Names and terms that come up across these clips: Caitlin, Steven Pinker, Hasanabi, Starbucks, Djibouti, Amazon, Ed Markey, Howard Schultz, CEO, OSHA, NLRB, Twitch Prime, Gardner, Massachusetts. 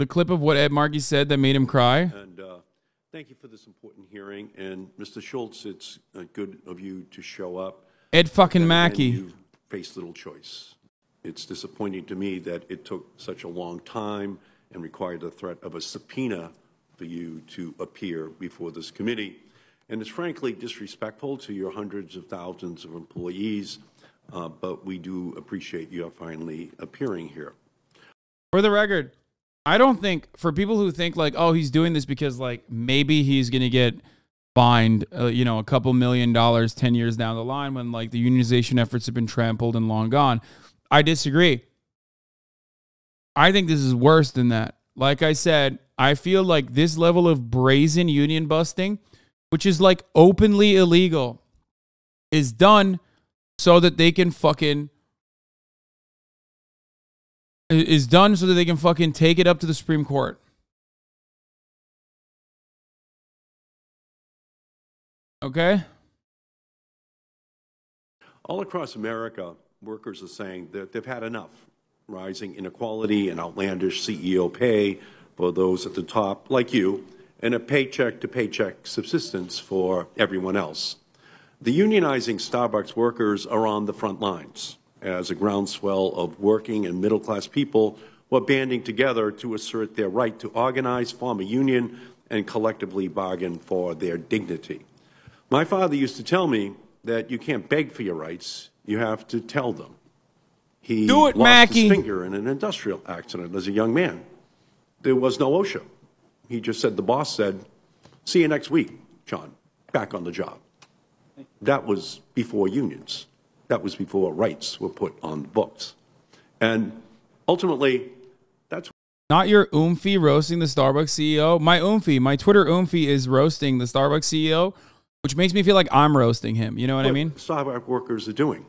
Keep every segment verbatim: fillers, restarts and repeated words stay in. The clip of what Ed Markey said that made him cry. And uh, thank you for this important hearing. And Mister Schultz, it's uh, good of you to show up. Ed fucking Markey. You face little choice. It's disappointing to me that it took such a long time and required the threat of a subpoena for you to appear before this committee. And it's frankly disrespectful to your hundreds of thousands of employees, uh, but we do appreciate you finally appearing here. For the record, I don't think, for people who think like, oh, he's doing this because like maybe he's going to get fined, uh, you know, a couple million dollars ten years down the line when like the unionization efforts have been trampled and long gone. I disagree. I think this is worse than that. Like I said, I feel like this level of brazen union busting, which is like openly illegal, is done so that they can fucking is done so that they can fucking take it up to the Supreme Court. Okay? All across America, workers are saying that they've had enough. Rising inequality and outlandish C E O pay for those at the top, like you, and a paycheck-to-paycheck subsistence for everyone else. The unionizing Starbucks workers are on the front lines as a groundswell of working and middle-class people who are banding together to assert their right to organize, form a union, and collectively bargain for their dignity. My father used to tell me that you can't beg for your rights, you have to tell them. He Do it, lost Mackie. his finger in an industrial accident as a young man. There was no OSHA. He just said, the boss said, see you next week, John, back on the job. That was before unions. That was before rights were put on the books. And ultimately, that's... Not your oomphy roasting the Starbucks C E O. My oomphy, my Twitter oomphy is roasting the Starbucks C E O, which makes me feel like I'm roasting him. You know what, what I mean? Starbucks workers are doing.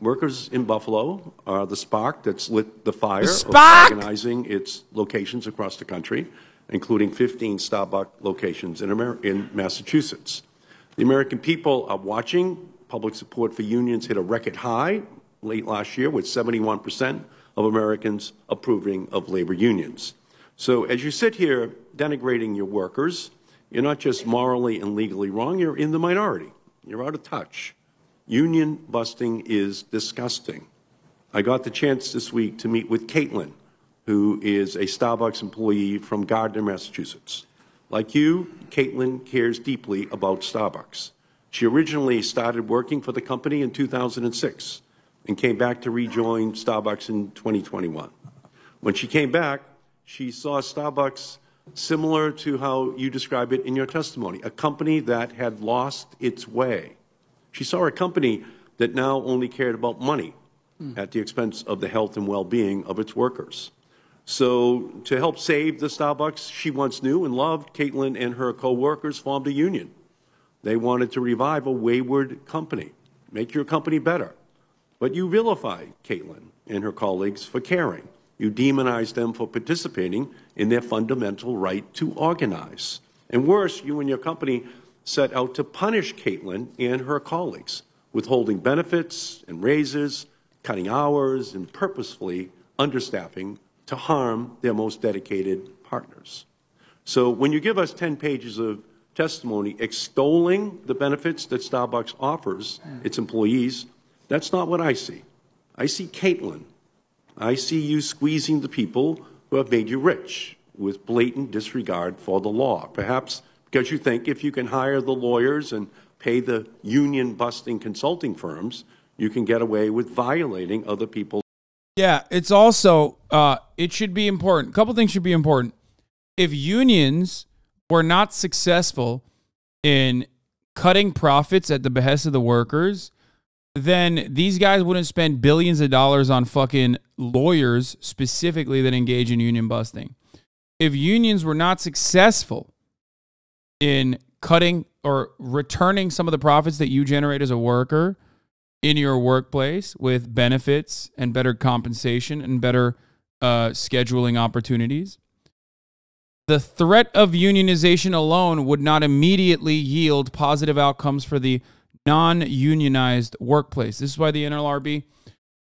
Workers in Buffalo are the spark that's lit the fire the of organizing its locations across the country, including fifteen Starbucks locations in, Amer in Massachusetts. The American people are watching. Public support for unions hit a record high late last year, with seventy-one percent of Americans approving of labor unions. So as you sit here denigrating your workers, you're not just morally and legally wrong, you're in the minority. You're out of touch. Union busting is disgusting. I got the chance this week to meet with Caitlin, who is a Starbucks employee from Gardner, Massachusetts. Like you, Caitlin cares deeply about Starbucks. She originally started working for the company in two thousand six and came back to rejoin Starbucks in twenty twenty-one. When she came back, she saw Starbucks similar to how you describe it in your testimony, a company that had lost its way. She saw a company that now only cared about money mm. at the expense of the health and well-being of its workers. So to help save the Starbucks she once knew and loved, Caitlin and her co-workers formed a union. They wanted to revive a wayward company, make your company better. But you vilify Caitlin and her colleagues for caring. You demonize them for participating in their fundamental right to organize. And worse, you and your company set out to punish Caitlin and her colleagues, withholding benefits and raises, cutting hours, and purposefully understaffing to harm their most dedicated partners. So when you give us ten pages of testimony extolling the benefits that Starbucks offers its employees, that's not what I see. I see Caitlin. I see you squeezing the people who have made you rich with blatant disregard for the law, perhaps because you think if you can hire the lawyers and pay the union-busting consulting firms, you can get away with violating other people's. Yeah, it's also, uh, it should be important. A couple things should be important. If unions were not successful in cutting profits at the behest of the workers, then these guys wouldn't spend billions of dollars on fucking lawyers specifically that engage in union busting. If unions were not successful in cutting or returning some of the profits that you generate as a worker in your workplace with benefits and better compensation and better uh, scheduling opportunities, the threat of unionization alone would not immediately yield positive outcomes for the non-unionized workplace. This is why the N L R B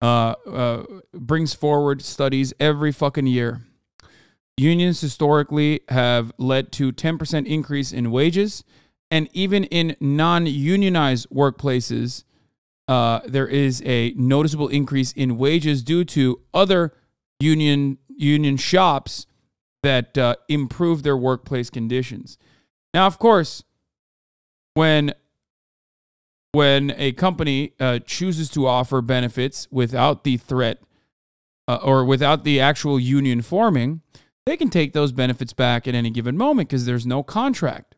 uh, uh, brings forward studies every fucking year. Unions historically have led to ten percent increase in wages, and even in non-unionized workplaces, uh, there is a noticeable increase in wages due to other union union shops that uh, improve their workplace conditions. Now, of course, when when a company uh, chooses to offer benefits without the threat uh, or without the actual union forming, they can take those benefits back at any given moment because there's no contract.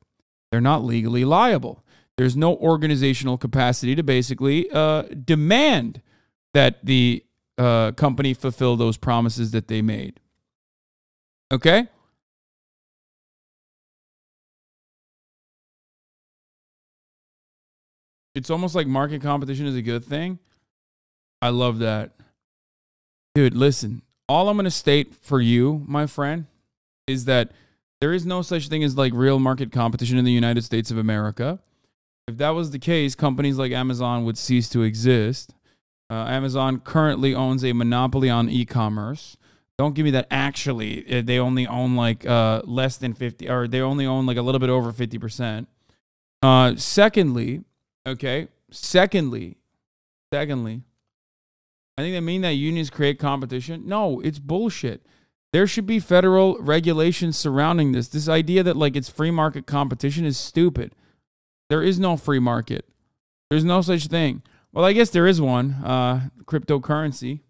They're not legally liable. There's no organizational capacity to basically uh, demand that the uh, company fulfill those promises that they made. Okay? It's almost like market competition is a good thing. I love that. Dude, listen. All I'm going to state for you, my friend, is that there is no such thing as like real market competition in the United States of America. If that was the case, companies like Amazon would cease to exist. Uh, Amazon currently owns a monopoly on e-commerce. Don't give me that actually. They only own like uh, less than fifty, or they only own like a little bit over fifty percent. Uh, secondly, okay, secondly, secondly, I think they mean that unions create competition. No, it's bullshit. There should be federal regulations surrounding this. This idea that like it's free market competition is stupid. There is no free market. There's no such thing. Well, I guess there is one. Uh, cryptocurrency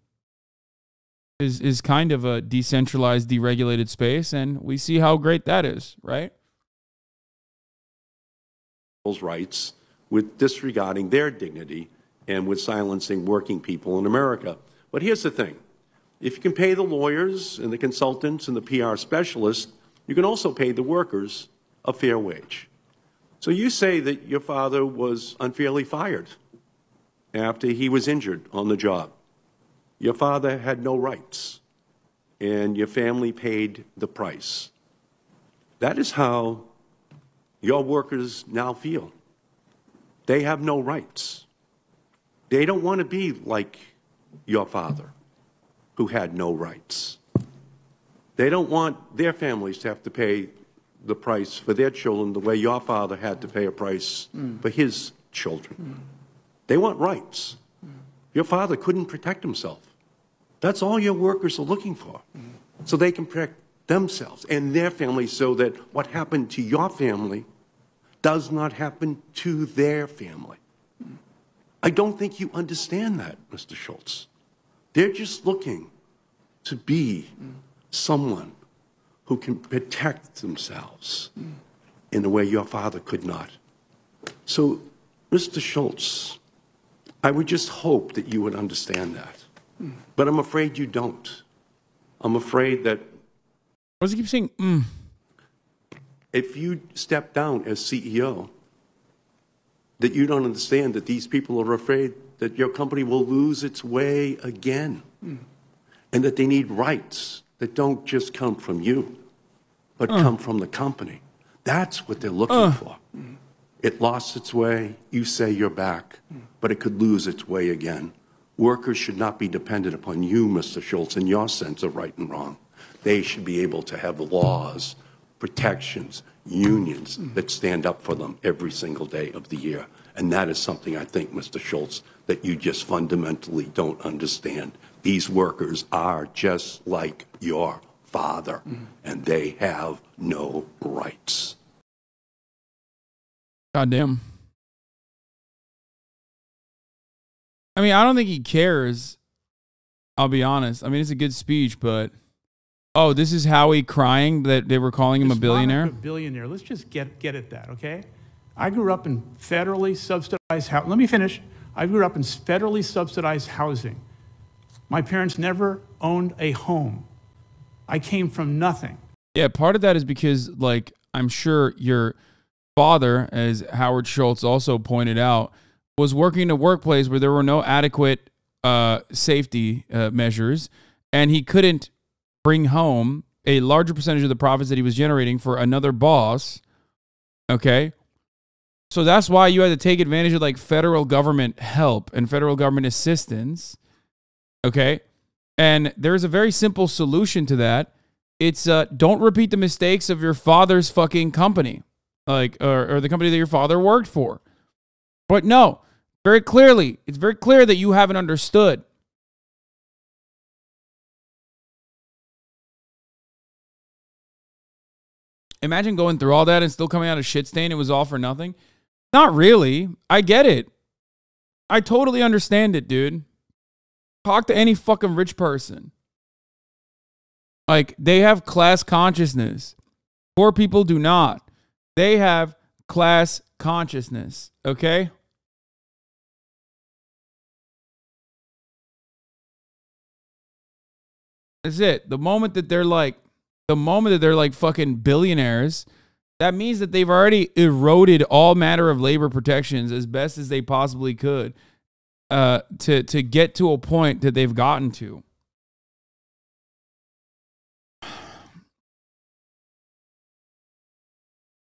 is is kind of a decentralized, deregulated space, and we see how great that is, right? People's rights with disregarding their dignity and with silencing working people in America. But here's the thing. If you can pay the lawyers and the consultants and the P R specialists, you can also pay the workers a fair wage. So you say that your father was unfairly fired after he was injured on the job. Your father had no rights, and your family paid the price. That is how your workers now feel. They have no rights. They don't want to be like your father, who had no rights. They don't want their families to have to pay the price for their children the way your father had to pay a price mm. for his children. Mm. They want rights. Mm. Your father couldn't protect himself. That's all your workers are looking for, mm. so they can protect themselves and their families so that what happened to your family does not happen to their family. I don't think you understand that, Mister Schultz. They're just looking to be mm. someone who can protect themselves mm. in a way your father could not. So, Mister Schultz, I would just hope that you would understand that. Mm. But I'm afraid you don't. I'm afraid that... Why does he keep saying, mm? If you step down as C E O... that you don't understand that these people are afraid that your company will lose its way again mm. and that they need rights that don't just come from you, but uh. come from the company. That's what they're looking uh. for. Mm. It lost its way. You say you're back, mm. but it could lose its way again. Workers should not be dependent upon you, Mister Schultz, in your sense of right and wrong. They should be able to have laws, protections, unions that stand up for them every single day of the year. And that is something I think, Mister Schultz, that you just fundamentally don't understand. These workers are just like your father, mm. and they have no rights. Goddamn. I mean, I don't think he cares. I'll be honest. I mean, it's a good speech, but... Oh, this is Howie crying that they were calling him a billionaire? A billionaire. Let's just get, get at that, okay? I grew up in federally subsidized housing. Let me finish. I grew up in federally subsidized housing. My parents never owned a home. I came from nothing. Yeah, part of that is because, like, I'm sure your father, as Howard Schultz also pointed out, was working in a workplace where there were no adequate uh, safety uh, measures, and he couldn't bring home a larger percentage of the profits that he was generating for another boss, okay? So that's why you had to take advantage of, like, federal government help and federal government assistance, okay? And there's a very simple solution to that. It's uh, don't repeat the mistakes of your father's fucking company, like or, or the company that your father worked for. But no, very clearly, it's very clear that you haven't understood. Imagine going through all that and still coming out a shit stain. It was all for nothing. Not really. I get it. I totally understand it, dude. Talk to any fucking rich person. Like, they have class consciousness. Poor people do not. They have class consciousness, okay? That's it. The moment that they're like, the moment that they're like fucking billionaires, that means that they've already eroded all matter of labor protections as best as they possibly could uh, to, to get to a point that they've gotten to.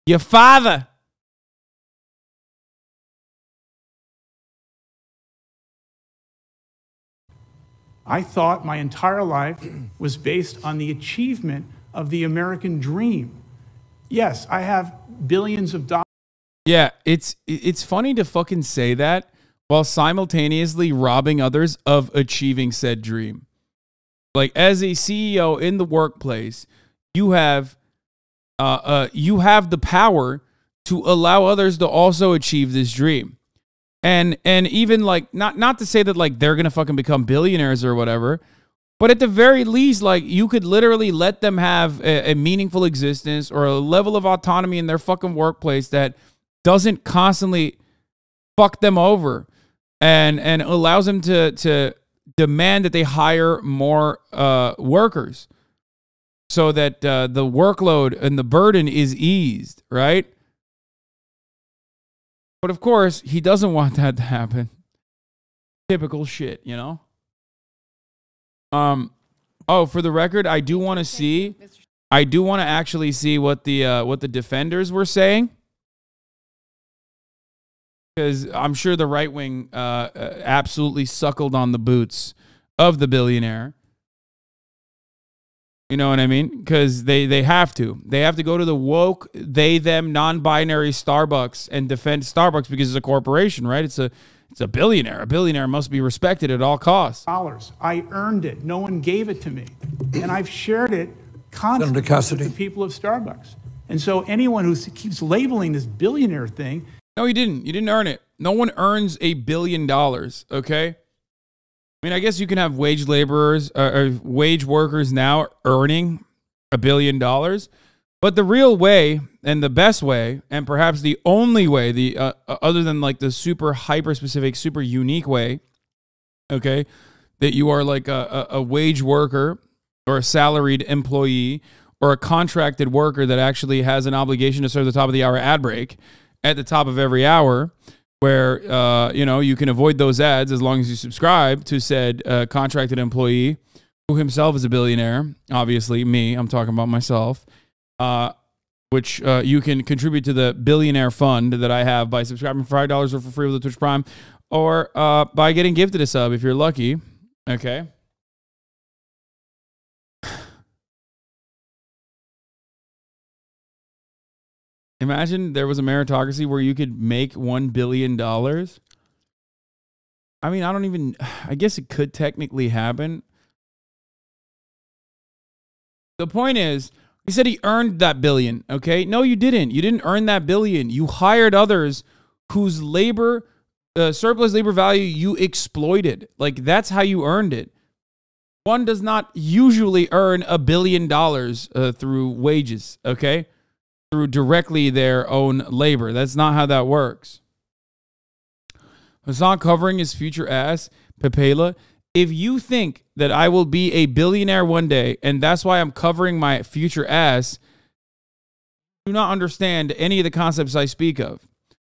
Your father. I thought my entire life was based on the achievement of the American dream. Yes, I have billions of dollars. Yeah, it's it's funny to fucking say that while simultaneously robbing others of achieving said dream. Like, as a C E O in the workplace, you have uh, uh you have the power to allow others to also achieve this dream. And and even like not not to say that like they're going to fucking become billionaires or whatever, but at the very least, like, you could literally let them have a, a meaningful existence or a level of autonomy in their fucking workplace that doesn't constantly fuck them over and and allows them to to demand that they hire more uh, workers so that uh, the workload and the burden is eased, right? But of course, he doesn't want that to happen. Typical shit, you know? Um, oh, for the record, I do want to see, I do want to actually see what the, uh, what the defenders were saying. Because I'm sure the right wing, uh, absolutely suckled on the boots of the billionaire. You know what I mean? Because they, they have to. They have to go to the woke, they, them, non-binary Starbucks and defend Starbucks because it's a corporation, right? It's a, it's a billionaire. A billionaire must be respected at all costs. Dollars. I earned it. No one gave it to me. And I've shared it constantly with the people of Starbucks. And so anyone who keeps labeling this billionaire thing... No, you didn't. You didn't earn it. No one earns a billion dollars, okay? I mean, I guess you can have wage laborers uh, or wage workers now earning a billion dollars. But the real way and the best way, and perhaps the only way, the uh, other than like the super hyper specific, super unique way, okay, that you are like a, a wage worker or a salaried employee or a contracted worker that actually has an obligation to serve the top of the hour ad break at the top of every hour, where uh, you know, you can avoid those ads as long as you subscribe to said uh, contracted employee who himself is a billionaire. Obviously, me, I'm talking about myself. Uh, which uh, you can contribute to the billionaire fund that I have by subscribing for five dollars or for free with the Twitch Prime, or uh, by getting gifted a sub if you're lucky. Okay. Imagine there was a meritocracy where you could make one billion dollars. I mean, I don't even, I guess it could technically happen. The point is, he said he earned that billion, okay? No, you didn't. You didn't earn that billion. You hired others whose labor, uh, surplus labor value you exploited. Like, that's how you earned it. One does not usually earn a billion dollars uh, through wages, okay? Through directly their own labor. That's not how that works. Hassan covering his future ass, Pepela. If you think that I will be a billionaire one day and that's why I'm covering my future ass, do not understand any of the concepts I speak of.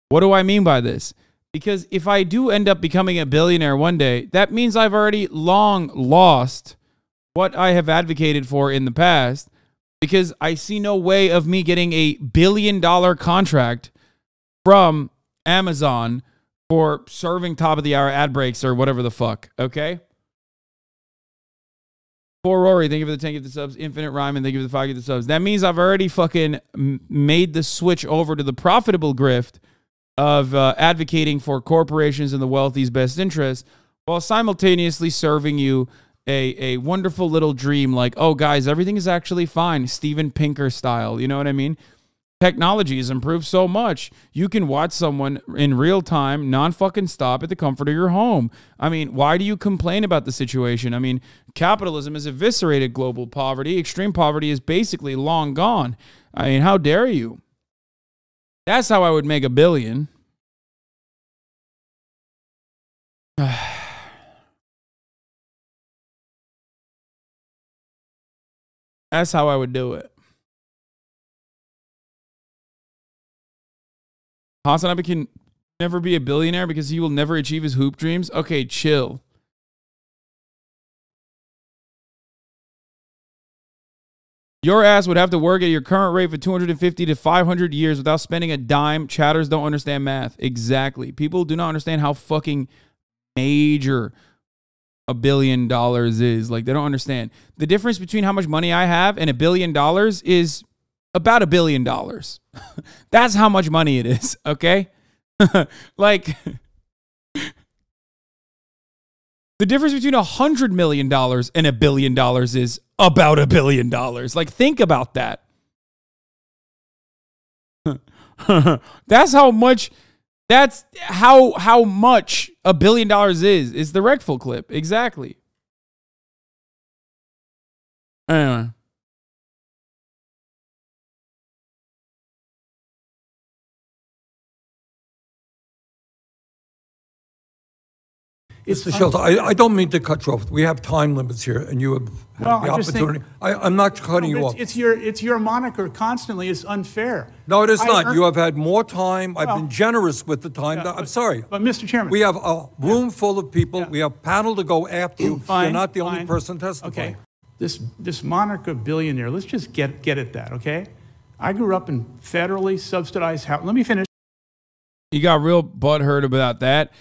What do I mean by this? Because if I do end up becoming a billionaire one day, that means I've already long lost what I have advocated for in the past, because I see no way of me getting a billion dollar contract from Amazon for serving top of the hour ad breaks or whatever the fuck, okay? For Rory, thank you for the ten gift subs. Infinite Rhyme, and thank you for the five gift subs. That means I've already fucking made the switch over to the profitable grift of uh, advocating for corporations and the wealthy's best interest while simultaneously serving you a, a wonderful little dream like, oh, guys, everything is actually fine, Steven Pinker style. You know what I mean? Technology has improved so much. You can watch someone in real time, non-fucking stop, at the comfort of your home. I mean, why do you complain about the situation? I mean, capitalism has eviscerated global poverty. Extreme poverty is basically long gone. I mean, how dare you? That's how I would make a billion. That's how I would do it. Hassan can never be a billionaire because he will never achieve his hoop dreams. Okay, chill. Your ass would have to work at your current rate for two hundred fifty to five hundred years without spending a dime. Chatters don't understand math. Exactly. People do not understand how fucking major a billion dollars is. Like, they don't understand. The difference between how much money I have and a billion dollars is about a billion dollars. That's how much money it is, okay? Like, the difference between a hundred million dollars and a billion dollars is about a billion dollars. Like, think about that. That's how much, that's how, how much a billion dollars is. It's the Rectful clip, exactly. Anyway. It's the shelter. I, I don't mean to cut you off. We have time limits here, and you have well, the I opportunity. Think, I, I'm not cutting no, you it's, off. It's your, it's your moniker constantly. It's unfair. No, it is I not. Earned, you have had more time. I've well, been generous with the time. Yeah, that, I'm but, sorry. But, Mister Chairman. We have a room yeah. full of people. Yeah. We have a panel to go after you. Fine, You're not the fine. only person testifying. Okay. This, this moniker billionaire, let's just get, get at that, okay? I grew up in federally subsidized housing. Let me finish. You got real butthurt about that.